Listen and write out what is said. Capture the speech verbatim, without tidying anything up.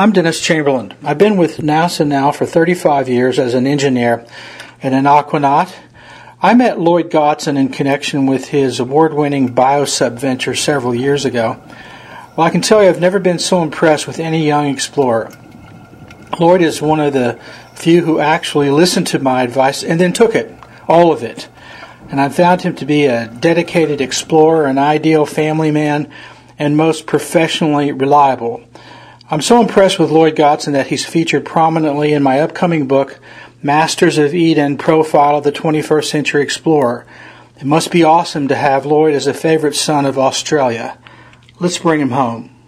I'm Dennis Chamberlain. I've been with NASA now for thirty-five years as an engineer and an aquanaut. I met Lloyd Godson in connection with his award-winning BioSub venture several years ago. Well, I can tell you I've never been so impressed with any young explorer. Lloyd is one of the few who actually listened to my advice and then took it, all of it. And I found him to be a dedicated explorer, an ideal family man, and most professionally reliable. I'm so impressed with Lloyd Godson that he's featured prominently in my upcoming book, Masters of Eden, Profile of the twenty-first century Explorer. It must be awesome to have Lloyd as a favorite son of Australia. Let's bring him home.